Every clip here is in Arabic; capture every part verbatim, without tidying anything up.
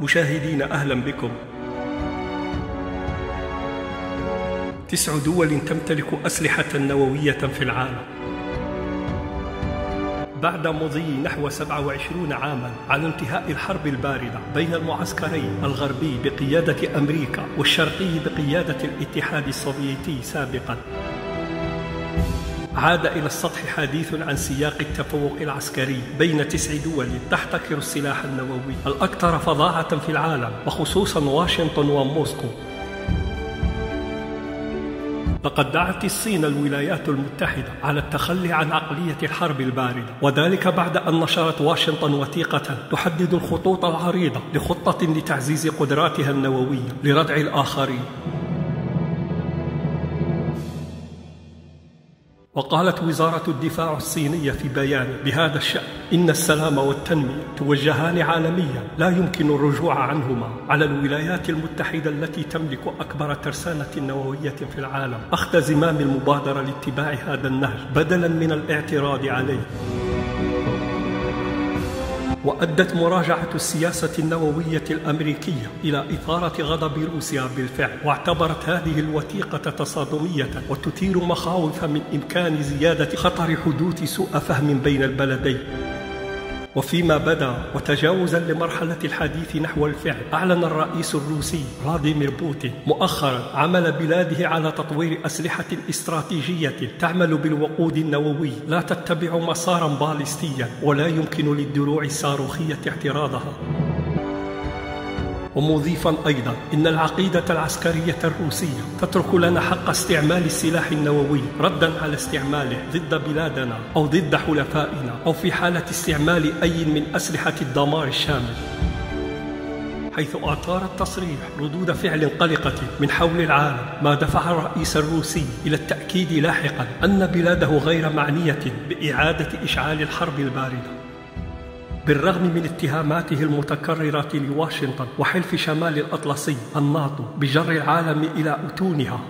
مشاهدين أهلا بكم. تسع دول تمتلك أسلحة نووية في العالم. بعد مضي نحو سبعة وعشرين عاما على انتهاء الحرب الباردة بين المعسكرين الغربي بقيادة أمريكا والشرقي بقيادة الاتحاد السوفييتي سابقا، عاد إلى السطح حديث عن سياق التفوق العسكري بين تسع دول تحتكر السلاح النووي الأكثر فظاعة في العالم، وخصوصا واشنطن وموسكو. لقد دعت الصين الولايات المتحدة على التخلي عن عقلية الحرب الباردة، وذلك بعد أن نشرت واشنطن وثيقة تحدد الخطوط العريضة لخطة لتعزيز قدراتها النووية لردع الآخرين. وقالت وزارة الدفاع الصينية في بيان بهذا الشأن: إن السلام والتنمية توجهان عالميا لا يمكن الرجوع عنهما. على الولايات المتحدة التي تملك أكبر ترسانة نووية في العالم أخذ زمام المبادرة لاتباع هذا النهج بدلا من الاعتراض عليه. وأدت مراجعة السياسة النووية الأمريكية إلى إثارة غضب روسيا بالفعل، واعتبرت هذه الوثيقة تصادمية وتثير مخاوف من إمكان زيادة خطر حدوث سوء فهم بين البلدين. وفيما بدا وتجاوزا لمرحلة الحديث نحو الفعل، أعلن الرئيس الروسي فلاديمير بوتين مؤخرا عمل بلاده على تطوير أسلحة استراتيجية تعمل بالوقود النووي لا تتبع مسارا باليستيا ولا يمكن للدروع الصاروخية اعتراضها. ومضيفا أيضا إن العقيدة العسكرية الروسية تترك لنا حق استعمال السلاح النووي ردا على استعماله ضد بلادنا أو ضد حلفائنا أو في حالة استعمال أي من أسلحة الدمار الشامل، حيث أثار التصريح ردود فعل قلقة من حول العالم، ما دفع الرئيس الروسي إلى التأكيد لاحقا أن بلاده غير معنية بإعادة إشعال الحرب الباردة. بالرغم من اتهاماته المتكررة لواشنطن وحلف شمال الأطلسي الناتو بجر العالم إلى أتونها،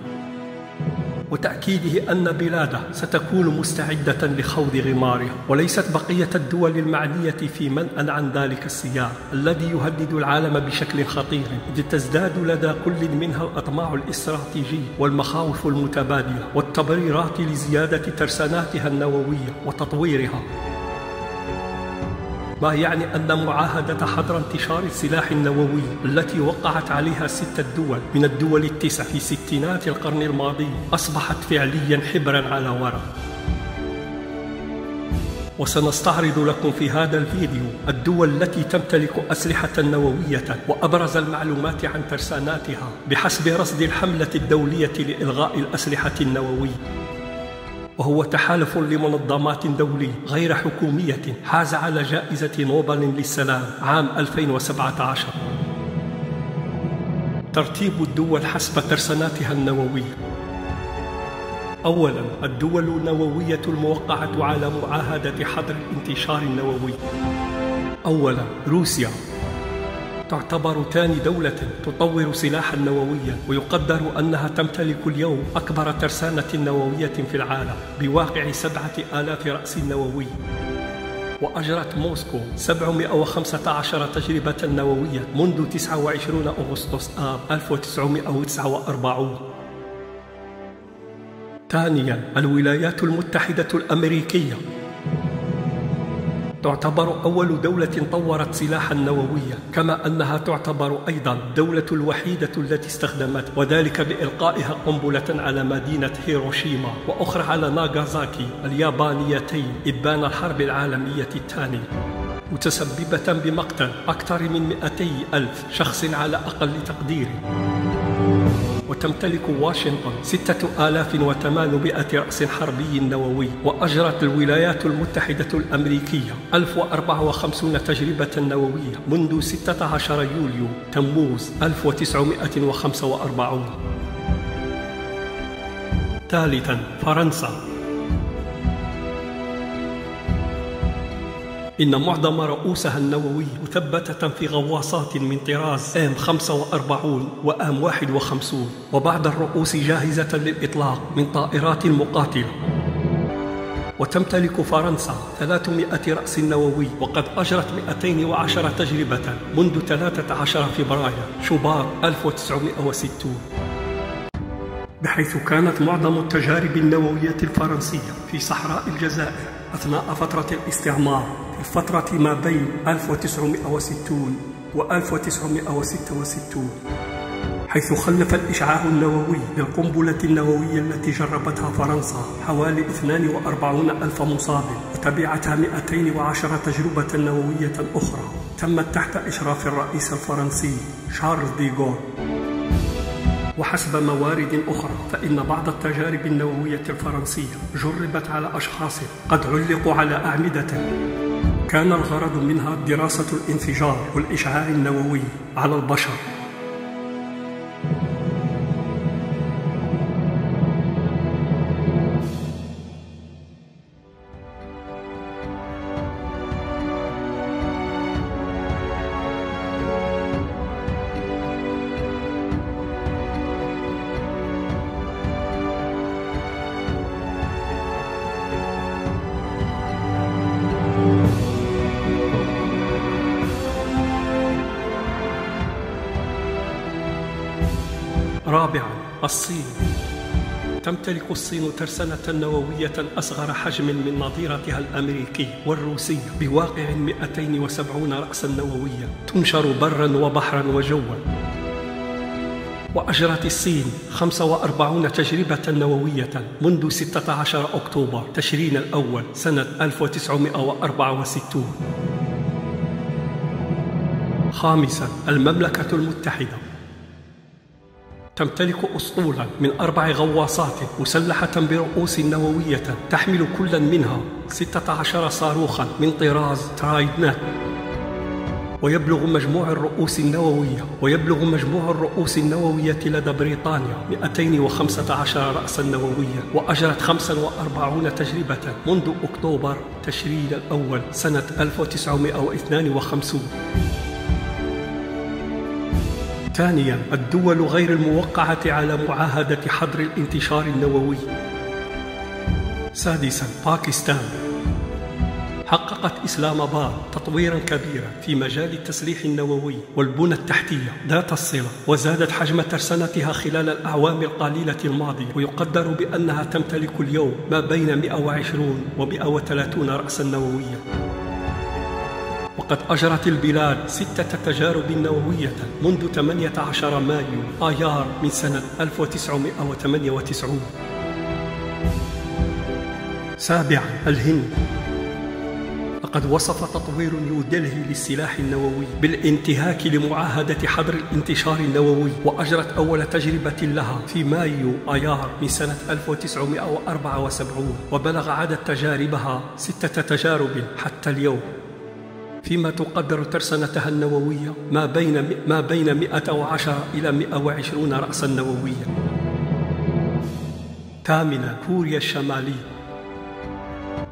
وتأكيده أن بلاده ستكون مستعدة لخوض غمارها، وليست بقية الدول المعنية في منأى عن ذلك السياق الذي يهدد العالم بشكل خطير، إذ تزداد لدى كل منها الأطماع الاستراتيجي والمخاوف المتبادلة والتبريرات لزيادة ترساناتها النووية وتطويرها، ما يعني أن معاهدة حظر انتشار السلاح النووي التي وقعت عليها ستة دول من الدول التسع في ستينات القرن الماضي أصبحت فعليا حبرا على ورق. وسنستعرض لكم في هذا الفيديو الدول التي تمتلك أسلحة نووية وأبرز المعلومات عن ترساناتها بحسب رصد الحملة الدولية لإلغاء الأسلحة النووية، وهو تحالف لمنظمات دولي غير حكومية حاز على جائزة نوبل للسلام عام ألفين وسبعة عشر. ترتيب الدول حسب ترساناتها النووية: أولا، الدول النووية الموقعة على معاهدة حظر الانتشار النووي. أولا، روسيا تعتبر ثاني دولة تطور سلاحا نوويا، ويقدر أنها تمتلك اليوم أكبر ترسانة نووية في العالم بواقع سبعة آلاف رأس نووي. وأجرت موسكو سبعمئة وخمسة عشر تجربة نووية منذ تسعة وعشرين أغسطس آب ألف وتسعمئة وتسعة وأربعين. ثانيا، الولايات المتحدة الأمريكية تعتبر أول دولة طورت سلاحا نوويا، كما أنها تعتبر أيضا الدولة الوحيدة التي استخدمت، وذلك بإلقائها قنبلة على مدينة هيروشيما وأخرى على ناكازاكي اليابانيتين إبان الحرب العالمية الثانية، متسببة بمقتل أكثر من مئتي ألف شخص على أقل تقدير. وتمتلك واشنطن ستة آلاف وثمانمائة رأس حربي نووي، وأجرت الولايات المتحدة الأمريكية ألف وأربعة وخمسين تجربة نووية منذ ستة عشر يوليو تموز ألف وتسعمئة وخمسة وأربعين. ثالثا، فرنسا. إن معظم رؤوسها النووي مثبتة في غواصات من طراز آم خمسة وأربعين وآم واحد وخمسين، وبعض الرؤوس جاهزة للإطلاق من طائرات مقاتلة. وتمتلك فرنسا ثلاثمائة رأس نووي، وقد أجرت مئتين وعشر تجربة منذ ثلاثة عشر فبراير شباط ألف وتسعمائة وستين، بحيث كانت معظم التجارب النووية الفرنسية في صحراء الجزائر أثناء فترة الاستعمار في الفترة ما بين ألف وتسعمائة وستين و ألف وتسعمائة وستة وستين، حيث خلف الإشعاع النووي للقنبلة النووية التي جربتها فرنسا حوالي اثنين وأربعين ألف مصاب، وتبعتها مئتين وعشر تجربة نووية أخرى تمت تحت إشراف الرئيس الفرنسي شارل ديغول. وحسب موارد أخرى فإن بعض التجارب النووية الفرنسية جربت على أشخاص قد علقوا على أعمدة كان الغرض منها دراسة الانفجار والإشعاع النووي على البشر. رابعاً، الصين. تمتلك الصين ترسانة نووية أصغر حجم من نظيرتها الأمريكية والروسية، بواقع مئتين وسبعين رأساً نووية تنشر براً وبحراً وجواً. وأجرت الصين خمس وأربعين تجربة نووية منذ ستة عشر أكتوبر تشرين الأول سنة ألف وتسعمائة وأربعة وستين. خامساً، المملكة المتحدة. تمتلك أسطولا من أربع غواصات مسلحة برؤوس نووية تحمل كل منها ستة عشر صاروخا من طراز ترايدنت، ويبلغ مجموع الرؤوس النووية ويبلغ مجموع الرؤوس النووية لدى بريطانيا مئتين وخمسة عشر رأسا نووية، وأجرت خمس وأربعين تجربة منذ أكتوبر تشرين الأول سنة ألف وتسعمائة واثنين وخمسين. ثانياً، الدول غير الموقعة على معاهدة حظر الانتشار النووي. سادساً، باكستان. حققت إسلام أباد تطويراً كبيراً في مجال التسليح النووي والبنى التحتية ذات الصلة، وزادت حجم ترسانتها خلال الأعوام القليلة الماضية، ويقدر بأنها تمتلك اليوم ما بين مئة وعشرين و مئة وثلاثين رأساً نووية. وقد أجرت البلاد ستة تجارب نووية منذ ثمانية عشر مايو آيار من سنة ألف وتسعمائة وثمانية وتسعين. سابعاً، الهند. لقد وصف تطوير نيو دلهي للسلاح النووي بالانتهاك لمعاهدة حظر الانتشار النووي، وأجرت أول تجربة لها في مايو آيار من سنة ألف وتسعمائة وأربعة وسبعين، وبلغ عدد تجاربها ستة تجارب حتى اليوم، فيما تقدر ترسانتها النووية ما بين ما بين مئة وعشرة إلى مئة وعشرين رأساً نووية. ثامناً، كوريا الشمالية.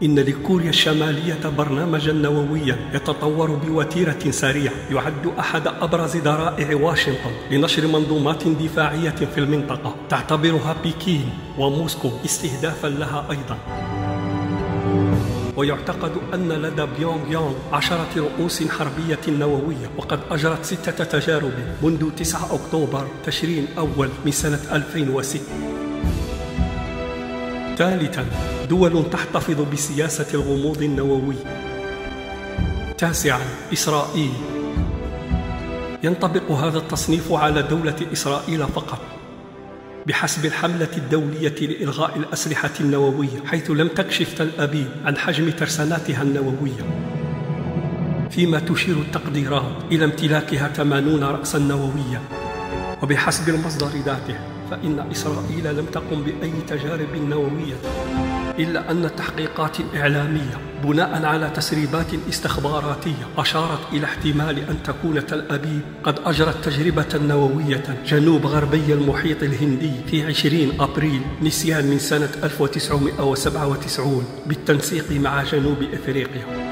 إن لكوريا الشمالية برنامجاً نووياً يتطور بوتيرة سريعة، يعد أحد أبرز ذرائع واشنطن لنشر منظومات دفاعية في المنطقة، تعتبرها بكين وموسكو استهدافاً لها أيضاً. ويعتقد أن لدى بيونغ يانغ عشرة رؤوس حربية نووية، وقد أجرت ستة تجارب منذ تسعة أكتوبر تشرين أول من سنة ألفين وستة. ثالثاً، دول تحتفظ بسياسة الغموض النووي. تاسعاً، إسرائيل. ينطبق هذا التصنيف على دولة إسرائيل فقط بحسب الحملة الدولية لإلغاء الأسلحة النووية، حيث لم تكشف تل أبيب عن حجم ترساناتها النووية، فيما تشير التقديرات إلى امتلاكها ثمانين رأساً نووية. وبحسب المصدر ذاته فإن إسرائيل لم تقم بأي تجارب نووية، إلا أن التحقيقات الإعلامية بناء على تسريبات استخباراتية أشارت إلى احتمال أن تكون تل أبيب قد أجرت تجربة نووية جنوب غربي المحيط الهندي في عشرين أبريل نسيان من سنة ألف وتسعمائة وسبعة وتسعين بالتنسيق مع جنوب إفريقيا.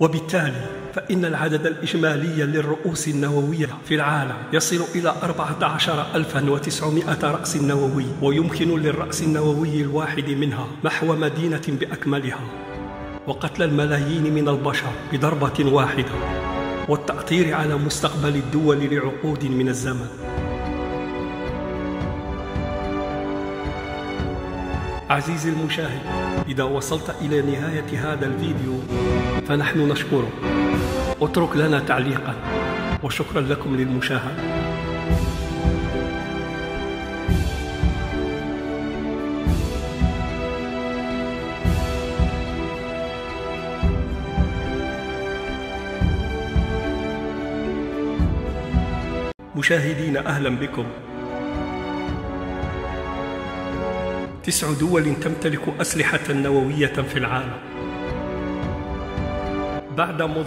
وبالتالي فإن العدد الإجمالي للرؤوس النووية في العالم يصل إلى أربعة عشر ألفاً وتسعمائة رأس نووي، ويمكن للرأس النووي الواحد منها محو مدينة بأكملها، وقتل الملايين من البشر بضربة واحدة، والتأثير على مستقبل الدول لعقود من الزمن. عزيزي المشاهد، إذا وصلت إلى نهاية هذا الفيديو فنحن نشكرك، اترك لنا تعليقا، وشكرا لكم للمشاهدة. مشاهدين أهلا بكم. تسع دول تمتلك أسلحة نووية في العالم بعد مضي